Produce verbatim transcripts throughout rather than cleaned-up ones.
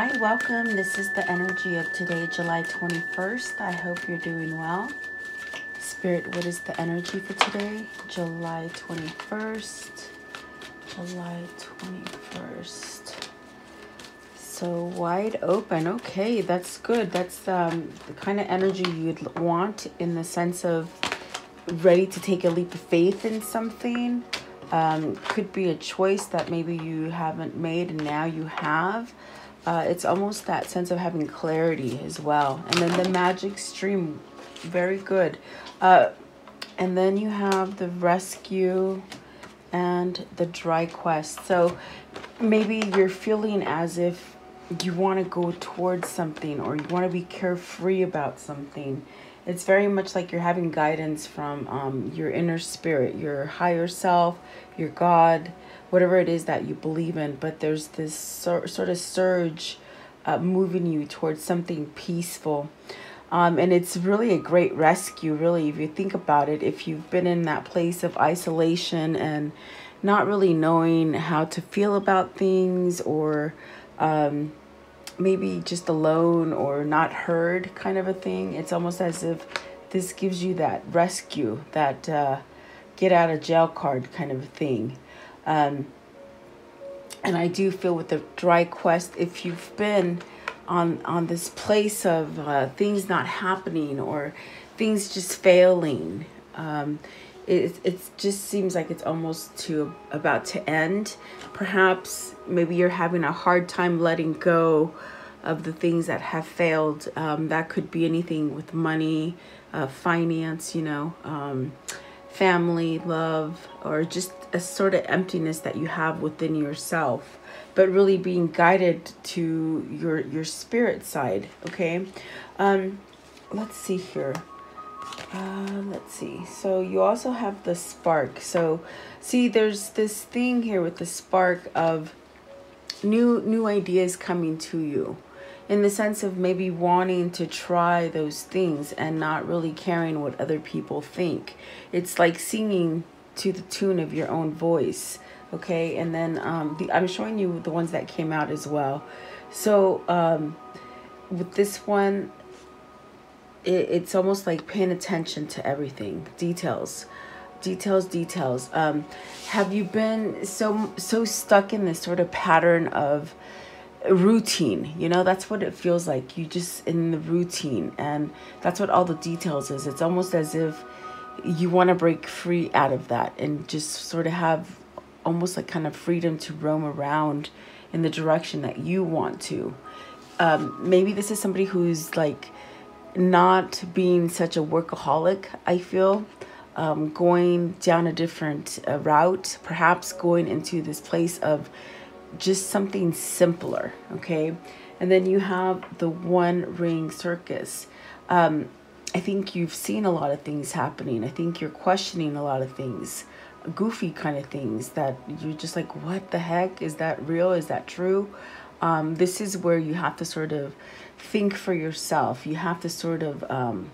Hi, welcome. This is the energy of today, July twenty-first. I hope you're doing well. Spirit, what is the energy for today? July twenty-first. July twenty-first. So wide open. Okay, that's good. That's um, the kind of energy you'd want, in the sense of ready to take a leap of faith in something. Um, could be a choice that maybe you haven't made and now you have. Uh, it's almost that sense of having clarity as well. And then the magic stream, very good. Uh, and then you have the rescue and the dry quest. So maybe you're feeling as if you want to go towards something, or you want to be carefree about something. It's very much like you're having guidance from um, your inner spirit, your higher self, your God, whatever it is that you believe in. But there's this sor sort of surge uh, moving you towards something peaceful. Um, and it's really a great rescue, really, if you think about it. If you've been in that place of isolation and not really knowing how to feel about things, or um, maybe just alone or not heard kind of a thing, it's almost as if this gives you that rescue, that uh, get out of jail card kind of a thing. Um, and I do feel with the dry quest, if you've been on on this place of uh, things not happening, or things just failing, um, it it's just seems like it's almost to about to end. Perhaps maybe you're having a hard time letting go of the things that have failed. Um, that could be anything with money, uh, finance, you know, um, family, love, or just a sort of emptiness that you have within yourself. But really being guided to your your spirit side. Okay, um, let's see here. Uh, let's see. So you also have the spark. So see, there's this thing here with the spark of new new ideas coming to you, in the sense of maybe wanting to try those things and not really caring what other people think. It's like singing to the tune of your own voice. Okay, and then um, the, I'm showing you the ones that came out as well. So um, with this one, it, it's almost like paying attention to everything. Details, details, details. Um, have you been so, so stuck in this sort of pattern of routine? You know, that's what it feels like. You just in the routine, and that's what all the details is. It's almost as if you want to break free out of that and just sort of have almost like kind of freedom to roam around in the direction that you want to. Um, maybe this is somebody who's like not being such a workaholic, I feel, um, going down a different uh, route, perhaps going into this place of just something simpler. Okay. And then you have the One Ring Circus. Um, I think you've seen a lot of things happening. I think you're questioning a lot of things. Goofy kind of things that you're just like, what the heck? Is that real? Is that true? Um, this is where you have to sort of think for yourself. You have to sort of um,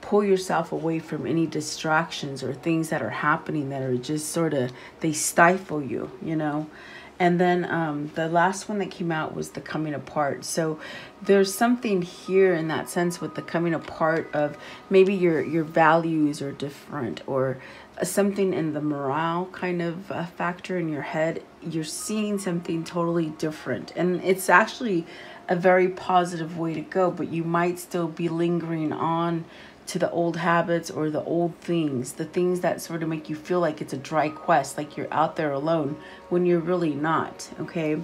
pull yourself away from any distractions or things that are happening that are just sort of, they stifle you, you know? And then um, the last one that came out was the coming apart. So there's something here in that sense with the coming apart of maybe your, your values are different, or something in the morale kind of uh, factor in your head. You're seeing something totally different. And it's actually a very positive way to go, but you might still be lingering on to the old habits or the old things, the things that sort of make you feel like it's a dry quest, like you're out there alone when you're really not. Okay.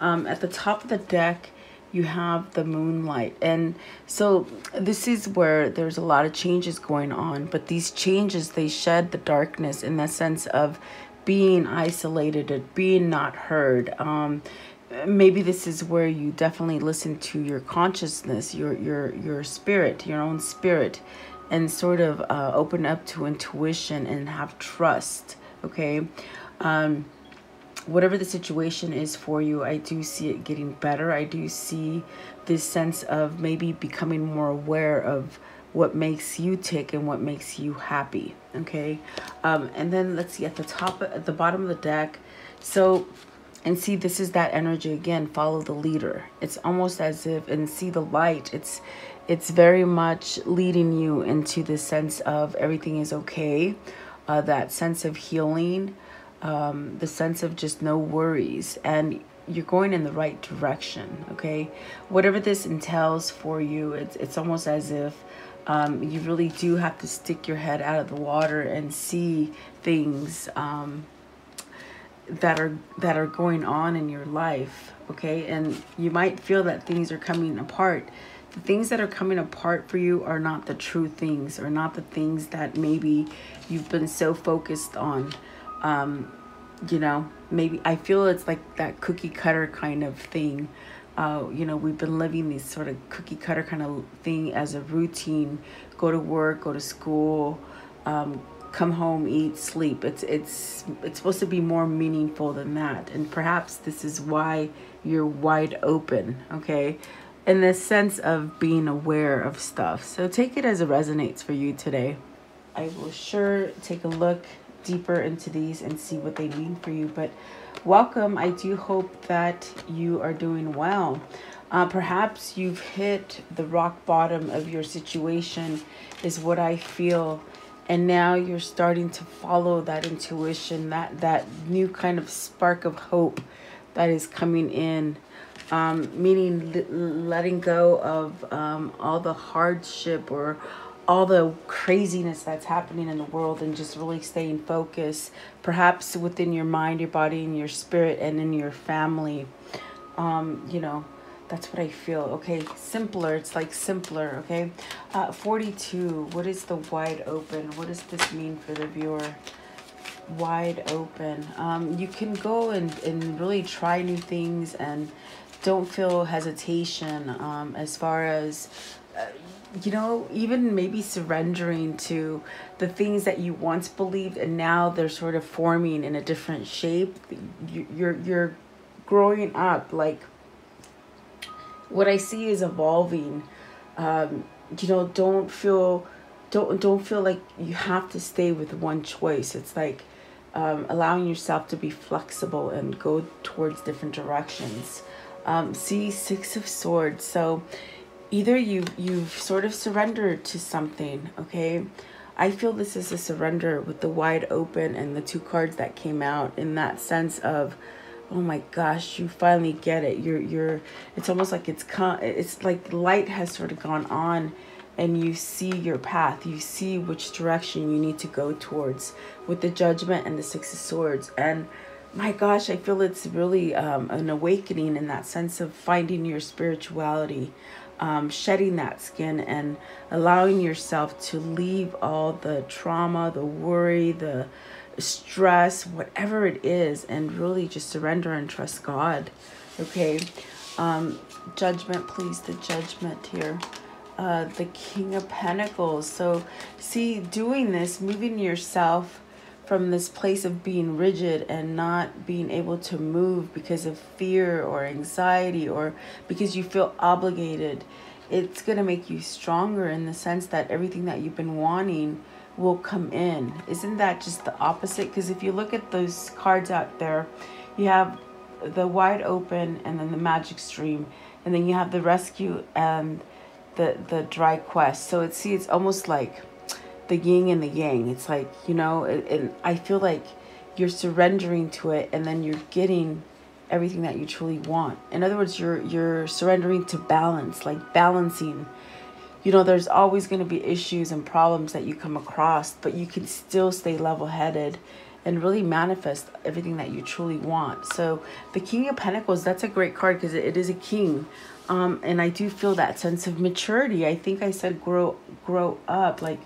Um, at the top of the deck, you have the moonlight. And so this is where there's a lot of changes going on, but these changes, they shed the darkness in the sense of being isolated and being not heard. Um, maybe this is where you definitely listen to your consciousness, your your your spirit, your own spirit, and sort of uh, open up to intuition and have trust. Okay, um whatever the situation is for you, I do see it getting better. I do see this sense of maybe becoming more aware of what makes you tick and what makes you happy. Okay, um and then let's see, at the top at the bottom of the deck, so And see, this is that energy again. Follow the leader. It's almost as if, and see the light. It's, it's very much leading you into this sense of everything is okay. Uh, that sense of healing, um, the sense of just no worries, and you're going in the right direction. Okay, whatever this entails for you, it's it's almost as if um, you really do have to stick your head out of the water and see things Um, that are that are going on in your life, okay? And you might feel that things are coming apart. The things that are coming apart for you are not the true things, or not the things that maybe you've been so focused on. Um, you know, maybe I feel it's like that cookie cutter kind of thing. Uh, you know, we've been living this sort of cookie cutter kind of thing as a routine. Go to work, go to school, um, come home, eat, sleep. It's it's it's supposed to be more meaningful than that. And perhaps this is why you're wide open, okay? In the sense of being aware of stuff. So take it as it resonates for you today. I will sure take a look deeper into these and see what they mean for you. But welcome. I do hope that you are doing well. Uh, perhaps you've hit the rock bottom of your situation, is what I feel. And now you're starting to follow that intuition, that, that new kind of spark of hope that is coming in. Um, meaning letting go of um, all the hardship or all the craziness that's happening in the world, and just really staying focused, perhaps within your mind, your body, and your spirit, and in your family. Um, you know, that's what I feel. Okay, simpler. It's like simpler. Okay, uh, forty-two. What is the wide open? What does this mean for the viewer? Wide open. Um, you can go and, and really try new things, and don't feel hesitation um, as far as, uh, you know, even maybe surrendering to the things that you once believed, and now they're sort of forming in a different shape. You're, you're growing up, like, what I see is evolving. Um, you know, don't feel, don't, don't feel like you have to stay with one choice. It's like um, allowing yourself to be flexible and go towards different directions. Um, see Six of Swords. So either you, you've sort of surrendered to something. Okay. I feel this is a surrender with the wide open and the two cards that came out, in that sense of, oh my gosh, you finally get it. You're, you're, it's almost like it's come, it's like light has sort of gone on, and you see your path. You see which direction you need to go towards, with the Judgment and the Six of Swords. And my gosh, I feel it's really um, an awakening, in that sense of finding your spirituality, um, shedding that skin, and allowing yourself to leave all the trauma, the worry, the stress, whatever it is, and really just surrender and trust God. Okay, um, Judgment, please. The Judgment here, uh, the King of Pentacles. So see, doing this, moving yourself from this place of being rigid and not being able to move because of fear or anxiety, or because you feel obligated, it's going to make you stronger, in the sense that everything that you've been wanting will come in. Isn't that just the opposite? Because if you look at those cards out there, you have the wide open, and then the magic stream, and then you have the rescue and the the dry quest. So it's, see, it's almost like the yin and the yang. It's like, you know, and I feel like you're surrendering to it, and then you're getting everything that you truly want. In other words, you're you're surrendering to balance, like balancing. You know, there's always going to be issues and problems that you come across, but you can still stay level-headed and really manifest everything that you truly want. So the King of Pentacles, that's a great card, because it is a king. Um, and I do feel that sense of maturity. I think I said grow, grow up. Like,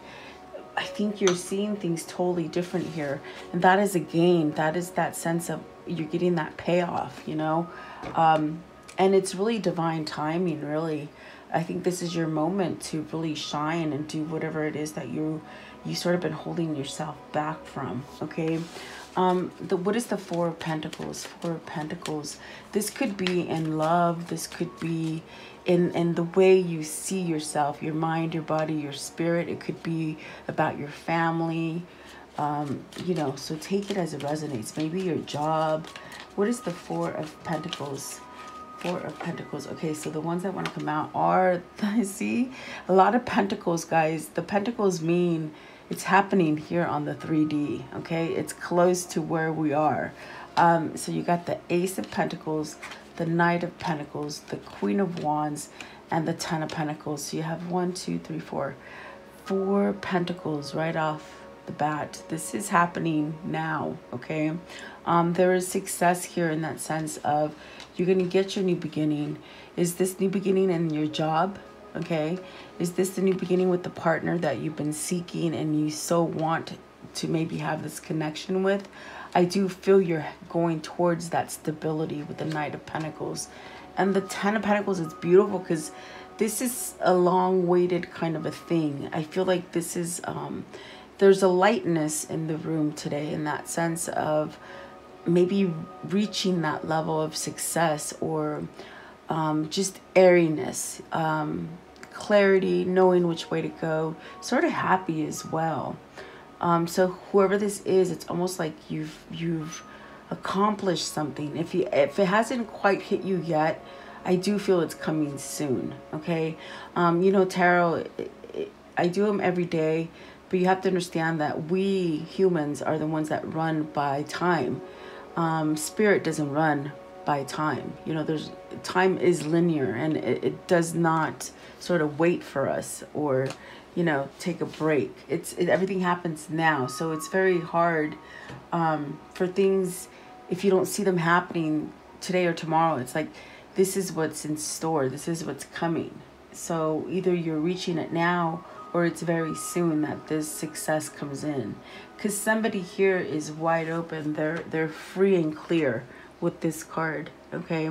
I think you're seeing things totally different here. And that is a gain. That is that sense of you're getting that payoff, you know. Um, and it's really divine timing, really. I think this is your moment to really shine and do whatever it is that you you sort of been holding yourself back from. Okay, um, the what is the Four of Pentacles? Four of Pentacles. This could be in love. This could be in in the way you see yourself, your mind, your body, your spirit. It could be about your family. Um, you know, so take it as it resonates. Maybe your job. What is the Four of Pentacles? Four of Pentacles. Okay, so the ones that want to come out are, see, a lot of Pentacles, guys. The Pentacles mean it's happening here on the three D, okay? It's close to where we are. Um, so you got the Ace of Pentacles, the Knight of Pentacles, the Queen of Wands, and the Ten of Pentacles. So you have one, two, three, four. Four Pentacles right off the bat. This is happening now, okay? Um, there is success here in that sense of you're going to get your new beginning. Is this new beginning in your job? Okay. Is this the new beginning with the partner that you've been seeking and you so want to maybe have this connection with? I do feel you're going towards that stability with the Knight of Pentacles. And the Ten of Pentacles is beautiful because this is a long-awaited kind of a thing. I feel like this is... Um, there's a lightness in the room today in that sense of maybe reaching that level of success or um, just airiness, um, clarity, knowing which way to go, sort of happy as well. Um, so whoever this is, it's almost like you've you've accomplished something. If you if it hasn't quite hit you yet, I do feel it's coming soon. Okay, um, you know, tarot, it, it, I do them every day. But you have to understand that we humans are the ones that run by time. Um, spirit doesn't run by time. You know, there's time is linear and it, it does not sort of wait for us or, you know, take a break. It's it, everything happens now. So it's very hard um, for things if you don't see them happening today or tomorrow. It's like this is what's in store. This is what's coming. So either you're reaching it now or it's very soon that this success comes in. Because somebody here is wide open. They're, they're free and clear with this card, okay?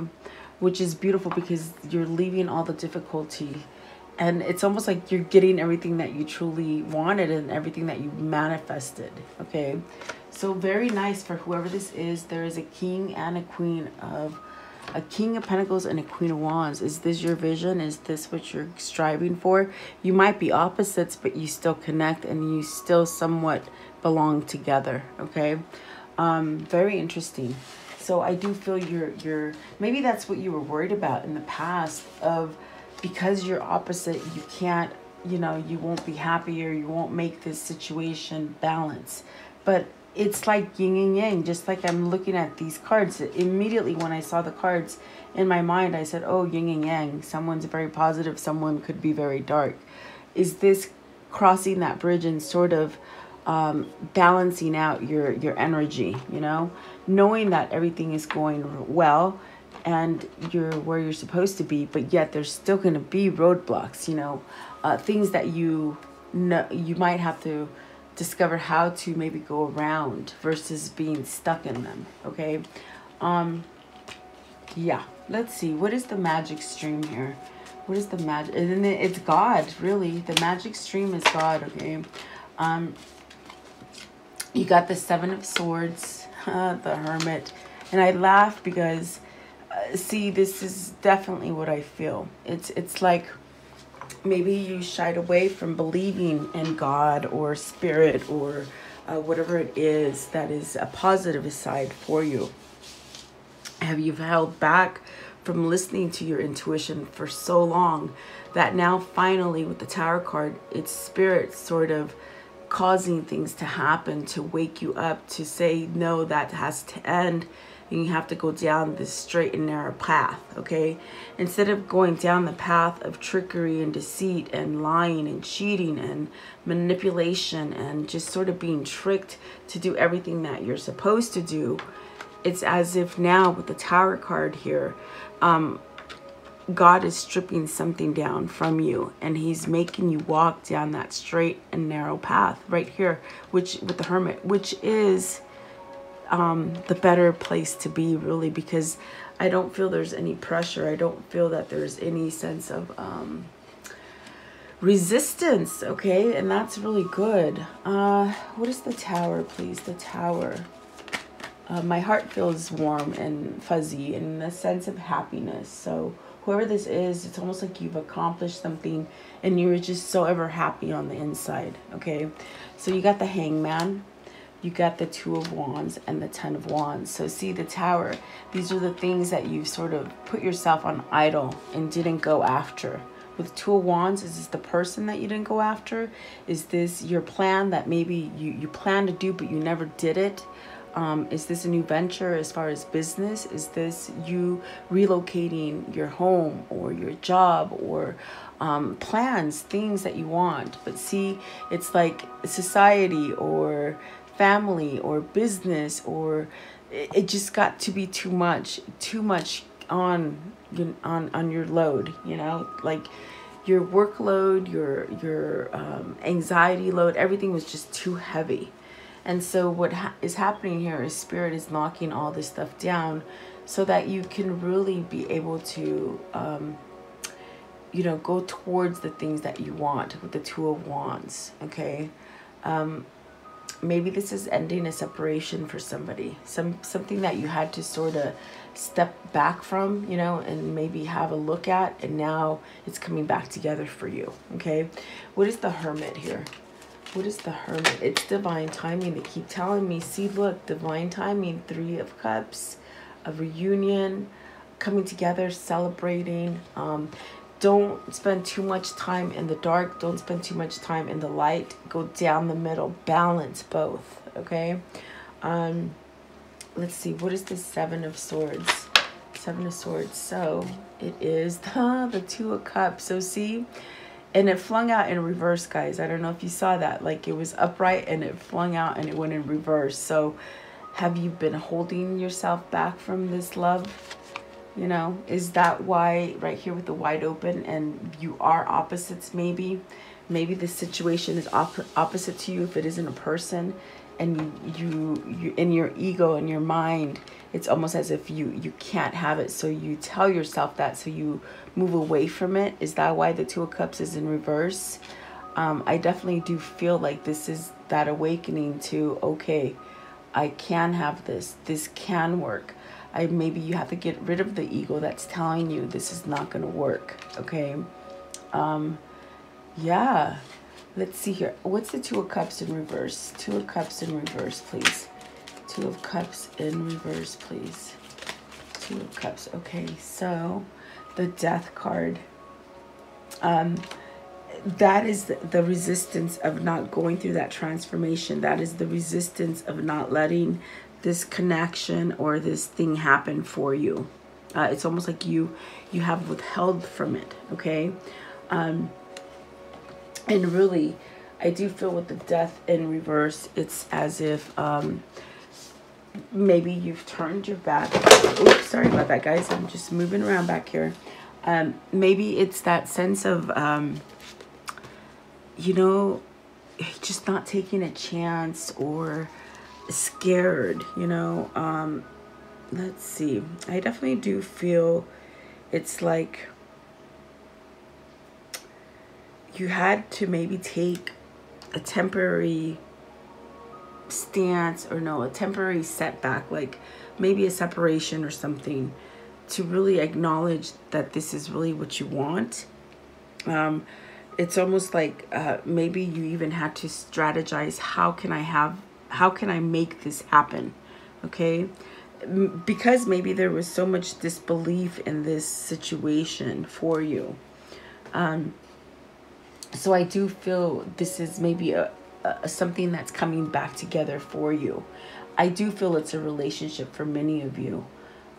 Which is beautiful because you're leaving all the difficulty. And it's almost like you're getting everything that you truly wanted and everything that you manifested, okay? So very nice for whoever this is. There is a king and a queen of... A King of Pentacles and a Queen of Wands. Is this your vision? Is this what you're striving for? You might be opposites, but you still connect and you still somewhat belong together, okay? Um, very interesting. So I do feel you're, you're... Maybe that's what you were worried about in the past of because you're opposite, you can't, you know, you won't be happy or you won't make this situation balance. But... it's like yin and yang, just like I'm looking at these cards. Immediately when I saw the cards in my mind, I said, oh, yin and yang. Someone's very positive. Someone could be very dark. Is this crossing that bridge and sort of um, balancing out your, your energy, you know? Knowing that everything is going well and you're where you're supposed to be, but yet there's still going to be roadblocks, you know? Uh, things that you know, you might have to... discover how to maybe go around versus being stuck in them, okay? Um yeah, let's see, what is the magic stream here? What is the magic? And then it's God, really. The magic stream is God, okay? Um you got the Seven of Swords, the Hermit, and I laugh because uh, see, this is definitely what I feel. It's it's like maybe you shied away from believing in God or spirit or uh, whatever it is that is a positive side for you. Have you held back from listening to your intuition for so long that now finally with the Tower card, it's spirit sort of causing things to happen to wake you up to say, no, that has to end. And you have to go down this straight and narrow path, okay? Instead of going down the path of trickery and deceit and lying and cheating and manipulation and just sort of being tricked to do everything that you're supposed to do, it's as if now with the Tower card here, um, God is stripping something down from you and he's making you walk down that straight and narrow path right here, which with the Hermit, which is... Um, the better place to be, really, because I don't feel there's any pressure. I don't feel that there's any sense of um, resistance, okay? And that's really good. Uh, what is the Tower, please? The Tower. Uh, my heart feels warm and fuzzy and a sense of happiness. So whoever this is, it's almost like you've accomplished something and you were just so ever happy on the inside, okay? So you got the Hangman. you got the Two of Wands and the Ten of Wands. So see, the Tower, these are the things that you've sort of put yourself on idle and didn't go after. With Two of Wands, is this the person that you didn't go after? Is this your plan that maybe you, you planned to do but you never did it? Um, is this a new venture as far as business? Is this you relocating your home or your job or um, plans, things that you want? But see, it's like society or family or business, or it, it just got to be too much, too much on on on your load, you know, like your workload, your your um, anxiety load, everything was just too heavy. And so what ha is happening here is Spirit is knocking all this stuff down so that you can really be able to, um, you know, go towards the things that you want with the Two of Wands, okay? Um, maybe this is ending a separation for somebody, some something that you had to sort of step back from, you know, and maybe have a look at, and now it's coming back together for you, okay? What is the Hermit here? What is the Hermit? It's divine timing. They keep telling me, see, look, divine timing, Three of Cups, a reunion, coming together, celebrating. Um, don't spend too much time in the dark. Don't spend too much time in the light. Go down the middle. Balance both, okay? Um, let's see. What is the Seven of Swords? Seven of Swords. So it is the, the Two of Cups. So see? And it flung out in reverse, guys. I don't know if you saw that. Like, it was upright and it flung out and it went in reverse. So have you been holding yourself back from this love? You know, is that why right here with the wide open, and you are opposites maybe? Maybe this situation is op opposite to you if it isn't a person. And you, you, you, in your ego, in your mind, it's almost as if you, you can't have it. So you tell yourself that, so you move away from it. Is that why the Two of Cups is in reverse? Um, I definitely do feel like this is that awakening to, okay, I can have this. This can work. I maybe you have to get rid of the ego that's telling you this is not going to work. Okay. Um, yeah. Let's see here. What's the Two of Cups in reverse? Two of Cups in reverse, please. Two of Cups in reverse, please. Two of Cups. Okay, so the Death card. Um, that is the, the resistance of not going through that transformation. That is the resistance of not letting this connection or this thing happen for you. Uh, it's almost like you, you have withheld from it, okay? Um... And really, I do feel with the Death in reverse, it's as if um, maybe you've turned your back. Oops, sorry about that, guys. I'm just moving around back here. Um, maybe it's that sense of, um, you know, just not taking a chance or scared, you know. Um, let's see. I definitely do feel it's like you had to maybe take a temporary stance, or no, a temporary setback, like maybe a separation or something, to really acknowledge that this is really what you want. Um, it's almost like uh, maybe you even had to strategize, how can I have, how can I make this happen? Okay. Because maybe there was so much disbelief in this situation for you. Um, So I do feel this is maybe a, a something that's coming back together for you. I do feel it's a relationship for many of you.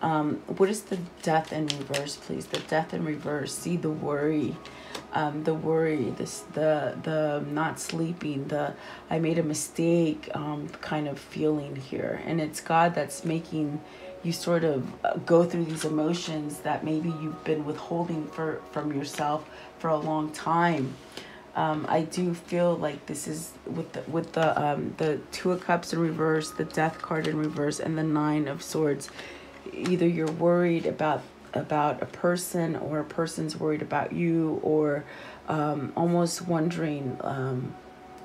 Um, what is the Death in reverse, please? The Death in reverse. See, the worry, um, the worry, this, the the not sleeping, the I made a mistake um, kind of feeling here, and it's God that's making you sort of go through these emotions that maybe you've been withholding for, from yourself for a long time. Um, I do feel like this is with the, with the, um, the Two of Cups in reverse, the Death card in reverse, and the Nine of Swords. Either you're worried about, about a person, or a person's worried about you, or um, almost wondering um,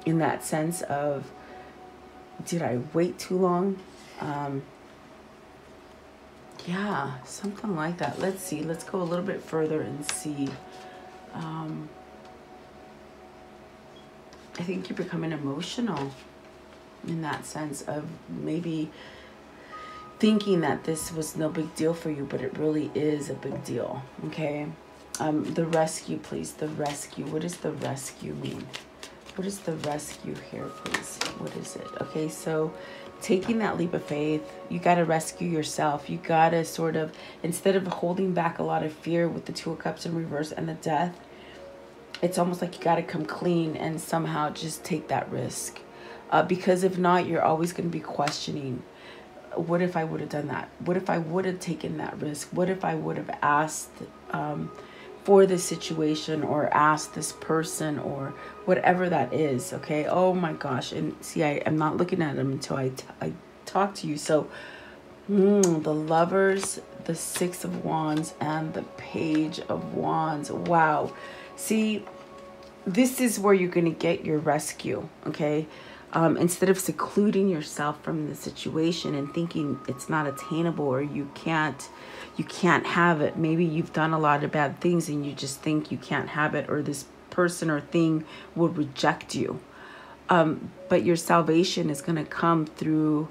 in that sense of, did I wait too long? Um, Yeah, something like that. Let's see. Let's go a little bit further and see. Um, I think you're becoming emotional. in that sense of maybe thinking that this was no big deal for you, but it really is a big deal, okay? Um, the rescue, please. The rescue. What does the rescue mean? What is the rescue here, please? What is it? Okay, so taking that leap of faith, you got to rescue yourself. You got to sort of, instead of holding back a lot of fear with the Two of Cups in reverse and the Death, it's almost like you got to come clean and somehow just take that risk. Uh, because if not, you're always going to be questioning, what if I would have done that? What if I would have taken that risk? What if I would have asked um, for this situation, or asked this person, or whatever that is, okay? Oh my gosh. And see, I am not looking at them until I, t I talk to you. So mm, the Lovers, the Six of Wands, and the Page of Wands. Wow. See, this is where you're going to get your rescue, okay? Um, instead of secluding yourself from the situation and thinking it's not attainable, or you can't, you can't have it. Maybe you've done a lot of bad things and you just think you can't have it, or this person or thing will reject you. Um, but your salvation is going to come through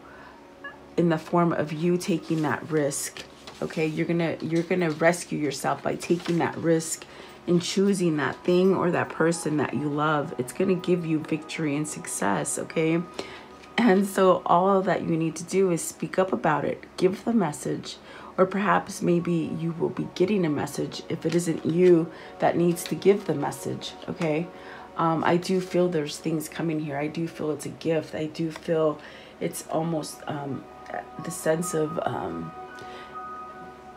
in the form of you taking that risk. Okay, you're gonna you're gonna rescue yourself by taking that risk and choosing that thing or that person that you love. It's gonna give you victory and success, okay? And so all that you need to do is speak up about it, give the message, or perhaps maybe you will be getting a message if it isn't you that needs to give the message, okay? Um, I do feel there's things coming here. I do feel it's a gift. I do feel it's almost um, the sense of um,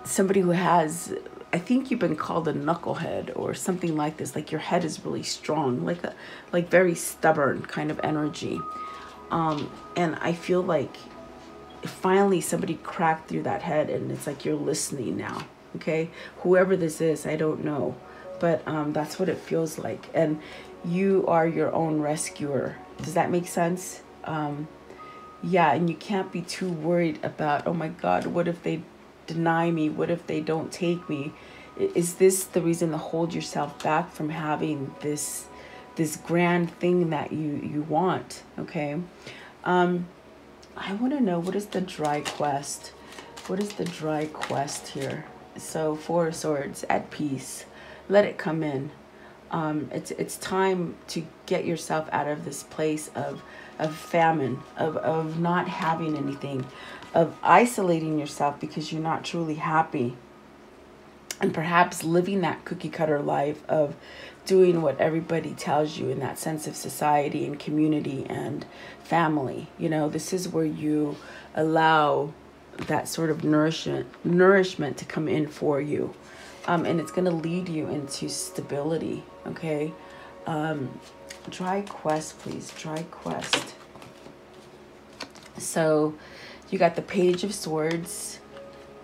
somebody who has, I think you've been called a knucklehead or something like this. Like your head is really strong, like a, like very stubborn kind of energy. Um, and I feel like finally somebody cracked through that head, and it's like you're listening now, okay? Whoever this is, I don't know. But um, that's what it feels like. And you are your own rescuer. Does that make sense? Um, yeah, and you can't be too worried about, oh my God, what if they deny me? What if they don't take me? Is this the reason to hold yourself back from having this this grand thing that you you want? Okay, um, I want to know, what is the dry quest? What is the dry quest here? So Four of Swords, at peace, let it come in. Um, it's it's time to get yourself out of this place of of famine, of of not having anything, of isolating yourself because you're not truly happy, and perhaps living that cookie cutter life of doing what everybody tells you in that sense of society and community and family. You know, this is where you allow that sort of nourishment nourishment to come in for you, um, and it's going to lead you into stability, okay? Um, dry quest, please. Dry quest. So you got the Page of Swords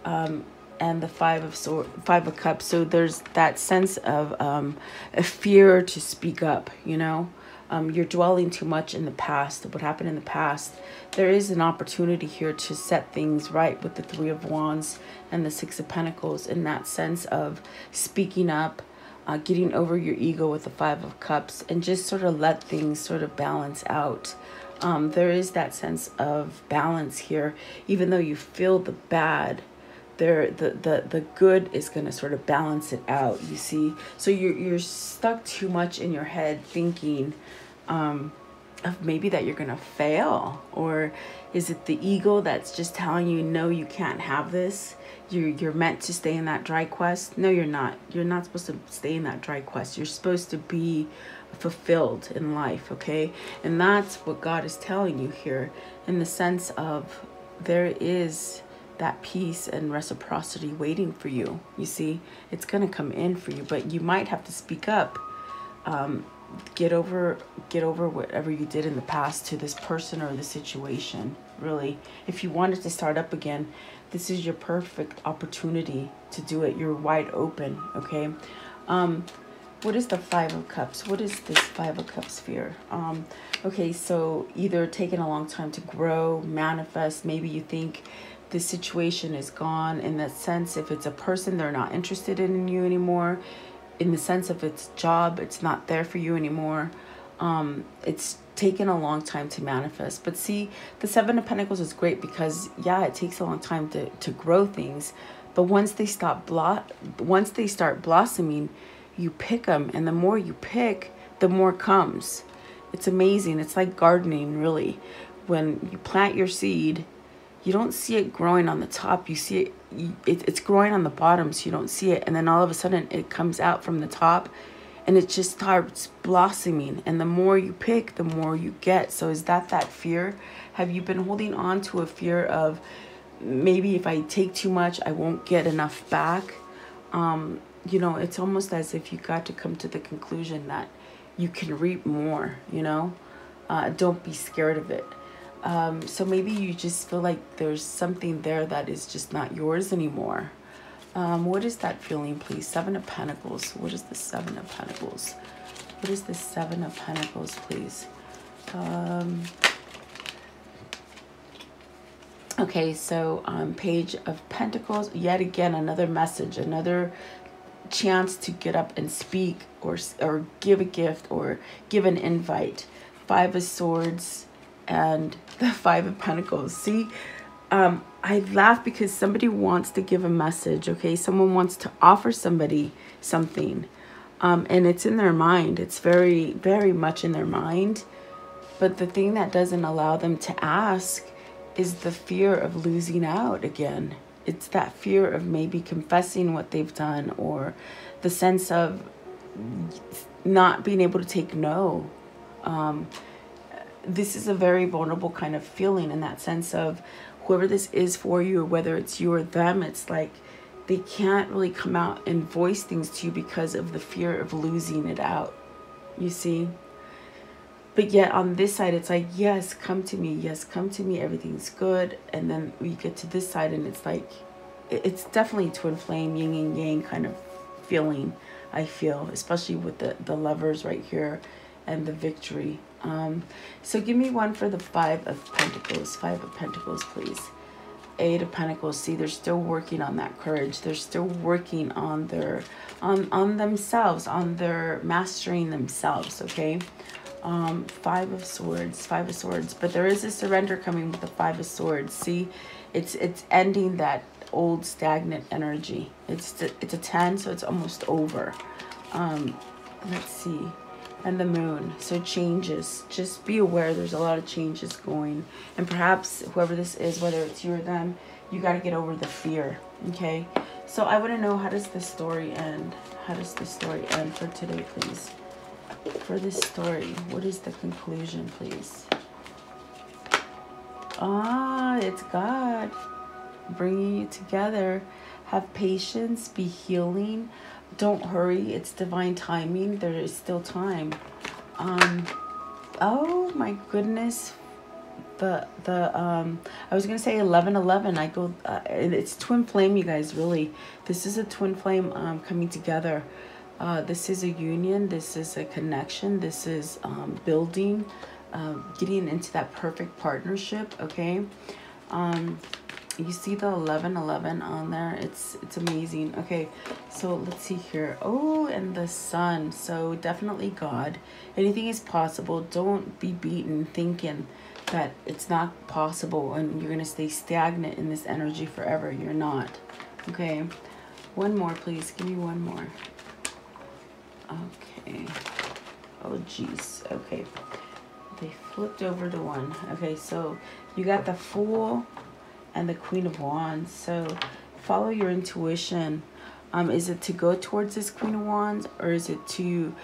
um, and the Five of Swords, Five of Cups. So there's that sense of um, a fear to speak up, you know. Um, you're dwelling too much in the past, what happened in the past. There is an opportunity here to set things right with the Three of Wands and the Six of Pentacles, in that sense of speaking up, uh, getting over your ego with the Five of Cups, and just sort of let things sort of balance out. Um, there is that sense of balance here. Even though you feel the bad, there the the the good is going to sort of balance it out, you see. So you're, you're stuck too much in your head thinking um, of maybe that you're going to fail, or is it the ego that's just telling you, no, you can't have this? You're, you're meant to stay in that dry quest. No, you're not. You're not supposed to stay in that dry quest. You're supposed to be fulfilled in life, okay? And that's what God is telling you here, in the sense of there is that peace and reciprocity waiting for you. You see, it's going to come in for you, but you might have to speak up. Um, get over get over whatever you did in the past to this person or the situation. Really, if you wanted to start up again, this is your perfect opportunity to do it. You're wide open, okay? Um, what is the Five of Cups? What is this Five of Cups fear? Um, okay, so either taking a long time to grow, manifest. Maybe you think the situation is gone. In that sense, if it's a person, they're not interested in you anymore. In the sense of it's a job, it's not there for you anymore. Um, it's taken a long time to manifest. But see, the Seven of Pentacles is great because, yeah, it takes a long time to, to grow things. But once they stop blo- once they start blossoming, you pick them. And the more you pick, the more comes. It's amazing. It's like gardening, really. When you plant your seed, you don't see it growing on the top. You see it, you, it it's growing on the bottom, so you don't see it. And then all of a sudden, it comes out from the top. And it just starts blossoming. And the more you pick, the more you get. So is that that fear? Have you been holding on to a fear of maybe if I take too much, I won't get enough back? Um, you know, it's almost as if you got to come to the conclusion that you can reap more, you know? Uh, don't be scared of it. Um, so maybe you just feel like there's something there that is just not yours anymore. Um, what is that feeling, please? Seven of Pentacles. What is the Seven of Pentacles? What is the Seven of Pentacles, please? Um, okay, so um, Page of Pentacles. Yet again, another message, another chance to get up and speak or, or give a gift or give an invite. Five of Swords and the Five of Pentacles. See? Um, I laugh because somebody wants to give a message, okay? Someone wants to offer somebody something. Um, and it's in their mind. It's very, very much in their mind. But the thing that doesn't allow them to ask is the fear of losing out again. It's that fear of maybe confessing what they've done, or the sense of not being able to take no. Um, this is a very vulnerable kind of feeling, in that sense of, whoever this is for you, or whether it's you or them, it's like they can't really come out and voice things to you because of the fear of losing it out, you see? But yet on this side, it's like, yes, come to me. Yes, come to me. Everything's good. And then we get to this side and it's like, it's definitely twin flame, yin and yang kind of feeling, I feel, especially with the, the Lovers right here and the Victory. Um, so give me one for the Five of Pentacles. Five of Pentacles, please. Eight of Pentacles. See, they're still working on that courage. They're still working on their, on, on themselves, on their mastering themselves, okay? Um, Five of Swords, Five of Swords. But there is a surrender coming with the Five of Swords. See, it's, it's ending that old stagnant energy. It's, it's a ten, so it's almost over. Um, let's see. And the Moon. So changes. Just be aware there's a lot of changes going. And perhaps whoever this is, whether it's you or them, you got to get over the fear. Okay? So I want to know, how does this story end? How does this story end for today, please? For this story, what is the conclusion, please? Ah, it's God bringing you together. Have patience. Be healing. Don't hurry. It's divine timing. There is still time. Um, oh my goodness. The, the, um, I was going to say eleven eleven. I go, uh, it's twin flame, you guys, really. This is a twin flame, um, coming together. Uh, this is a union. This is a connection. This is, um, building, um, uh, getting into that perfect partnership. Okay. Um, You see the eleven eleven on there. It's it's amazing. Okay, so let's see here. Oh, and the Sun. So definitely God. Anything is possible. Don't be beaten thinking that it's not possible and you're going to stay stagnant in this energy forever. You're not. Okay, one more, please. Give me one more. Okay. Oh, geez. Okay. They flipped over to one. Okay, so you got the Fool and the Queen of Wands. So follow your intuition. Um, is it to go towards this Queen of Wands, or is it to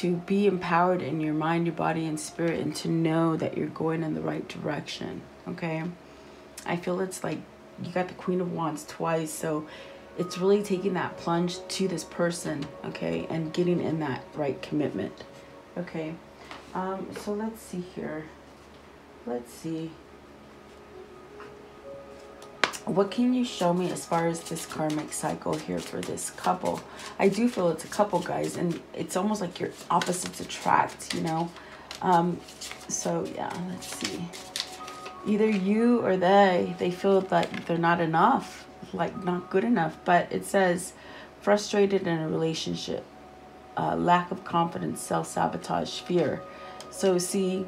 to be empowered in your mind, your body, and spirit, and to know that you're going in the right direction? Okay, I feel it's like you got the Queen of Wands twice, so it's really taking that plunge to this person, okay, and getting in that right commitment. Okay, um, so let's see here. Let's see. What can you show me as far as this karmic cycle here for this couple? I do feel it's a couple, guys, and it's almost like your opposites attract, you know? Um, so, yeah, let's see. Either you or they, they feel that they're not enough, like not good enough. But it says, frustrated in a relationship, uh, lack of confidence, self-sabotage, fear. So, see,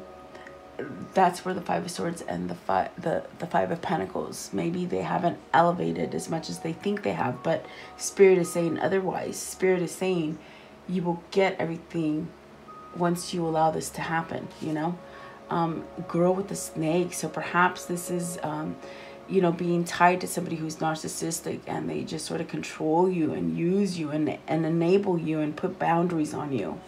that's where the Five of Swords and the five the the Five of Pentacles, maybe they haven't elevated as much as they think they have, but Spirit is saying otherwise. Spirit is saying you will get everything once you allow this to happen, you know. Um girl with the snake, so perhaps this is um you know, being tied to somebody who's narcissistic, and they just sort of control you and use you and and enable you and put boundaries on you.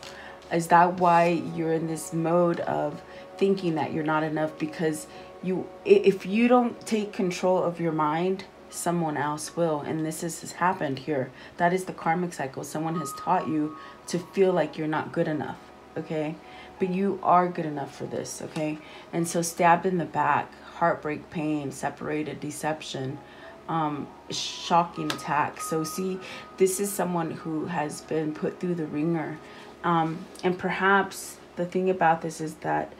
Is that why you're in this mode of thinking that you're not enough? Because you, if you don't take control of your mind, someone else will. And this is, has happened here. That is the karmic cycle. Someone has taught you to feel like you're not good enough, okay? But you are good enough for this, okay? And so stabbed in the back, heartbreak, pain, separated, deception, um, shocking attack. So see, this is someone who has been put through the ringer. Um, and perhaps the thing about this is that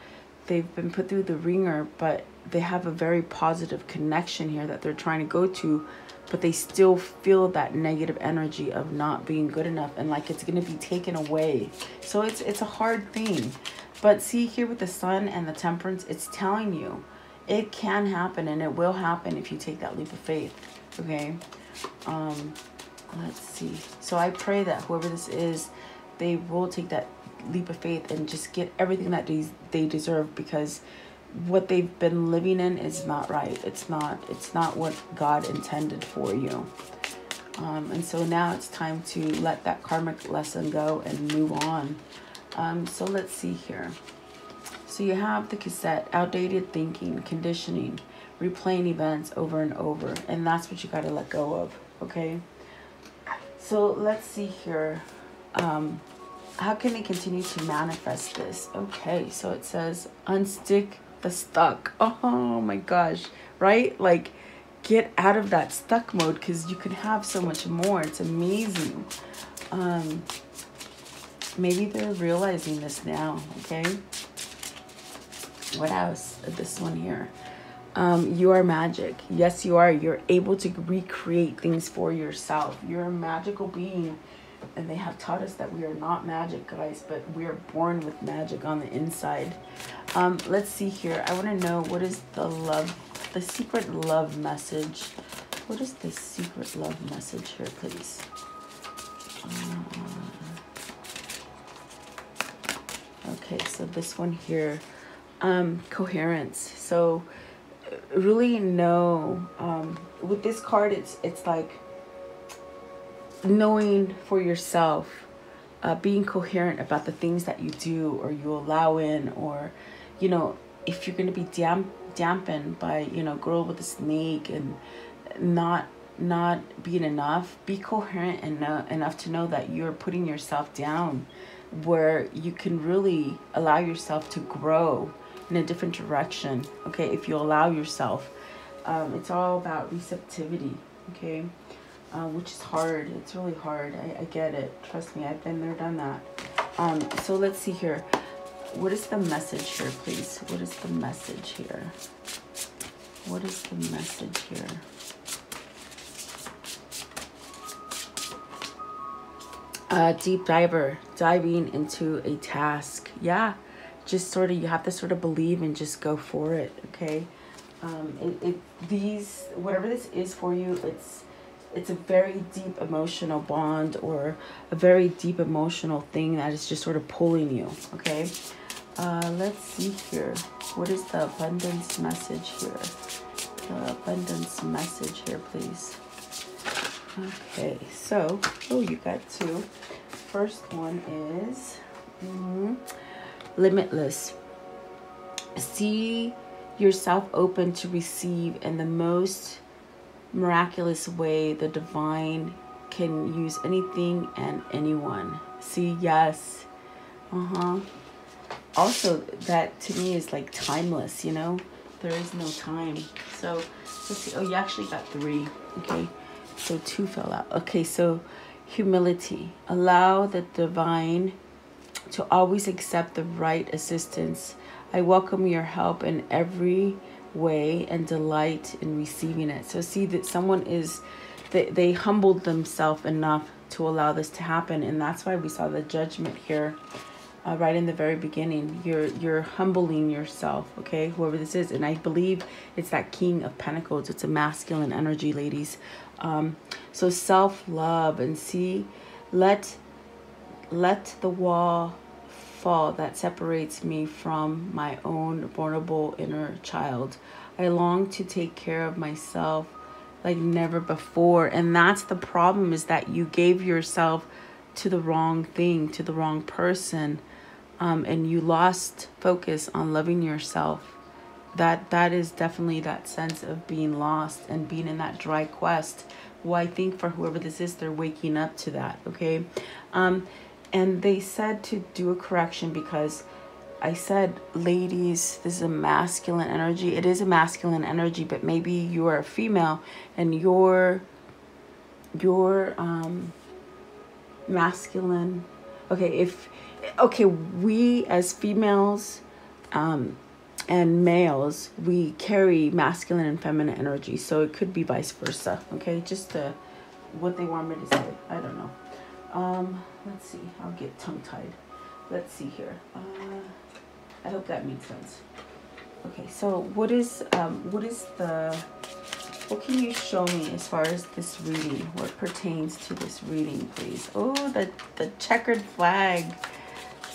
they've been put through the ringer, but they have a very positive connection here that they're trying to go to, but they still feel that negative energy of not being good enough and like it's going to be taken away. So it's, it's a hard thing. But see here with the Sun and the Temperance, it's telling you it can happen and it will happen if you take that leap of faith, okay? Um, let's see. So I pray that whoever this is, they will take that leap of faith and just get everything that they, they deserve, because what they've been living in is not right. It's not, it's not what God intended for you. Um, and so now it's time to let that karmic lesson go and move on. Um, so let's see here. So you have the cassette, outdated thinking, conditioning, replaying events over and over. And that's what you got to let go of, okay? So let's see here. Um, how can they continue to manifest this? Okay, so it says unstick the stuck. Oh my gosh, right? Like, get out of that stuck mode, because you can have so much more. It's amazing. Um, maybe they're realizing this now, okay? What else? This one here. Um, you are magic. Yes, you are. You're able to recreate things for yourself. You're a magical being. And they have taught us that we are not magic, guys, but we are born with magic on the inside. Um, let's see here. I want to know, what is the love, the secret love message? What is the secret love message here, please? Um, okay, so this one here, um, coherence. So really, no. Um, with this card, it's it's like knowing for yourself, uh, being coherent about the things that you do or you allow in, or, you know, if you're going to be damp dampened by, you know, girl with a snake and not not being enough, be coherent and uh, enough to know that you're putting yourself down where you can really allow yourself to grow in a different direction, okay? If you allow yourself, um, it's all about receptivity, okay? Uh, which is hard. It's really hard. I, I get it. Trust me. I've been there, done that. Um, so let's see here. What is the message here, please? What is the message here? What is the message here? Uh, deep diver. Diving into a task. Yeah. Just sort of, you have to sort of believe and just go for it, okay? Um, it, it, these, whatever this is for you, it's, it's a very deep emotional bond or a very deep emotional thing that is just sort of pulling you, okay? Uh, let's see here. What is the abundance message here? The abundance message here, please. Okay, so, oh, you got two. First one is mm-hmm, limitless. See yourself open to receive in the most miraculous way the divine can use anything and anyone. See, yes, uh-huh. Also, that to me is like timeless, you know, there is no time. So let's see. Oh, you actually got three, okay? So two fell out. Okay, so humility, allow the divine to always accept the right assistance. I welcome your help in every way and delight in receiving it. So see that someone is, they, they humbled themselves enough to allow this to happen, and that's why we saw the judgment here. uh, right in the very beginning. You're you're humbling yourself, okay? Whoever this is, and I believe it's that King of Pentacles. It's a masculine energy, ladies. Um, so self-love, and see, let let the wall fall that separates me from my own vulnerable inner child. I long to take care of myself like never before. And that's the problem, is that you gave yourself to the wrong thing, to the wrong person, um, and you lost focus on loving yourself. That that is definitely that sense of being lost and being in that dry quest. Well, I think for whoever this is, they're waking up to that, okay? Um, and they said to do a correction, because I said, ladies, this is a masculine energy. It is a masculine energy, but maybe you are a female and your your um masculine, okay, if okay, we as females um and males, we carry masculine and feminine energy, so it could be vice versa, okay? Just uh what they want me to say, I don't know. Um let's see, I'll get tongue-tied. Let's see here. Uh, I hope that makes sense. Okay, so what is um, what is the what can you show me as far as this reading? What pertains to this reading, please? Oh, the the checkered flag.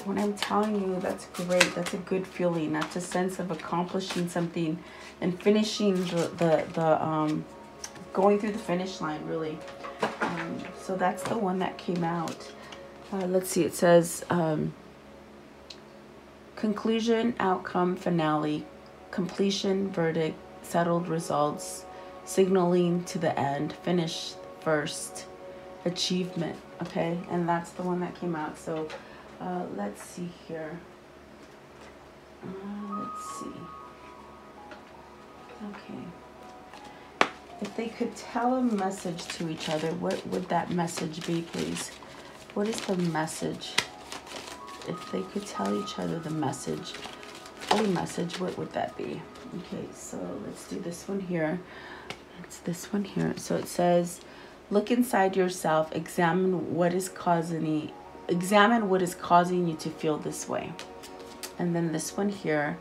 When I'm telling you, that's great. That's a good feeling. That's a sense of accomplishing something and finishing the the the um going through the finish line, really. Um, so that's the one that came out. Uh, let's see. It says. Um, Conclusion, outcome, finale, completion, verdict, settled results, signaling to the end, finish first, achievement, okay? And that's the one that came out. So uh, let's see here. Uh, let's see. Okay. If they could tell a message to each other, what would that message be, please? What is the message? If they could tell each other the message, oh, message, what would that be? Okay, so let's do this one here. It's this one here. So it says, look inside yourself, examine what is causing, examine what is causing you to feel this way. And then this one here,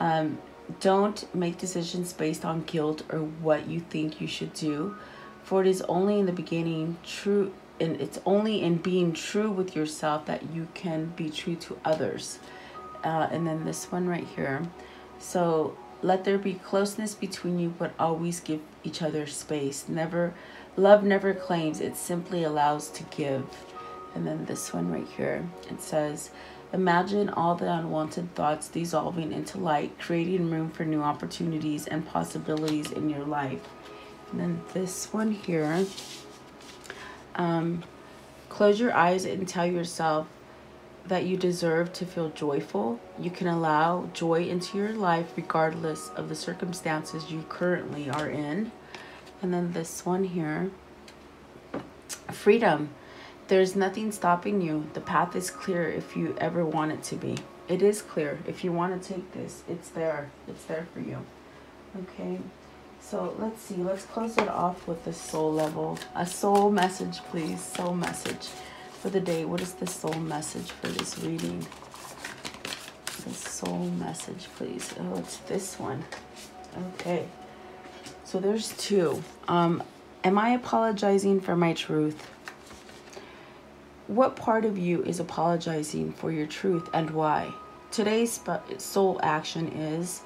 um, don't make decisions based on guilt or what you think you should do, for it is only in the beginning true. And it's only in being true with yourself that you can be true to others. Uh, and then this one right here. So let there be closeness between you, but always give each other space. Never, love never claims, it simply allows to give. And then this one right here, it says, imagine all the unwanted thoughts dissolving into light, creating room for new opportunities and possibilities in your life. And then this one here, Um, close your eyes and tell yourself that you deserve to feel joyful. You can allow joy into your life regardless of the circumstances you currently are in. And then this one here, freedom. There's nothing stopping you. The path is clear if you ever want it to be. It is clear. If you want to take this, it's there. It's there for you. Okay. So let's see, let's close it off with the soul level. A soul message, please. Soul message for the day. What is the soul message for this reading? The soul message, please. Oh, it's this one. Okay. So there's two. Um, am I apologizing for my truth? What part of you is apologizing for your truth, and why? Today's soul action is...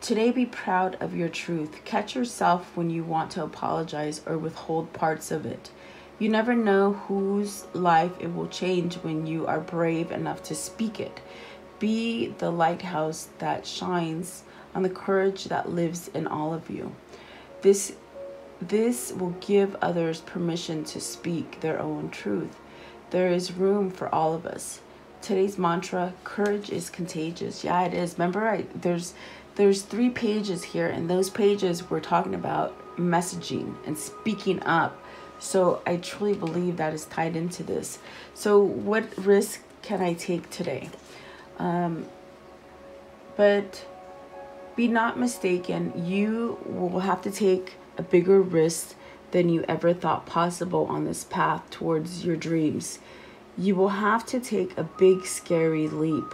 today, be proud of your truth. Catch yourself when you want to apologize or withhold parts of it. You never know whose life it will change when you are brave enough to speak it. Be the lighthouse that shines on the courage that lives in all of you. This, this will give others permission to speak their own truth. There is room for all of us. Today's mantra, courage is contagious. Yeah, it is. Remember, I, there's... There's three pages here, and those pages we're talking about messaging and speaking up. So I truly believe that is tied into this. So what risk can I take today? Um, but be not mistaken, you will have to take a bigger risk than you ever thought possible on this path towards your dreams. You will have to take a big scary leap,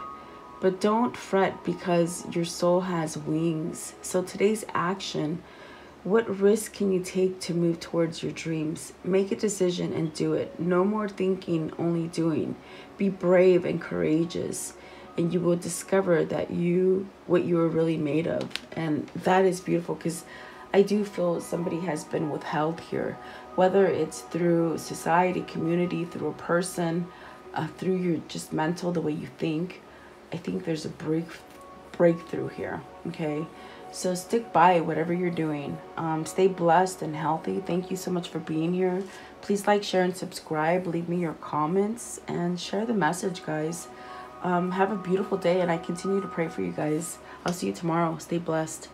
but don't fret because your soul has wings. So today's action, what risk can you take to move towards your dreams? Make a decision and do it. No more thinking, only doing. Be brave and courageous, and you will discover that you, what you are really made of. And that is beautiful, because I do feel somebody has been withheld here, whether it's through society, community, through a person, uh, through your just mental, the way you think. I think there's a break breakthrough here, okay? So stick by whatever you're doing. Um, stay blessed and healthy. Thank you so much for being here. Please like, share, and subscribe. Leave me your comments and share the message, guys. Um, have a beautiful day, and I continue to pray for you guys. I'll see you tomorrow. Stay blessed.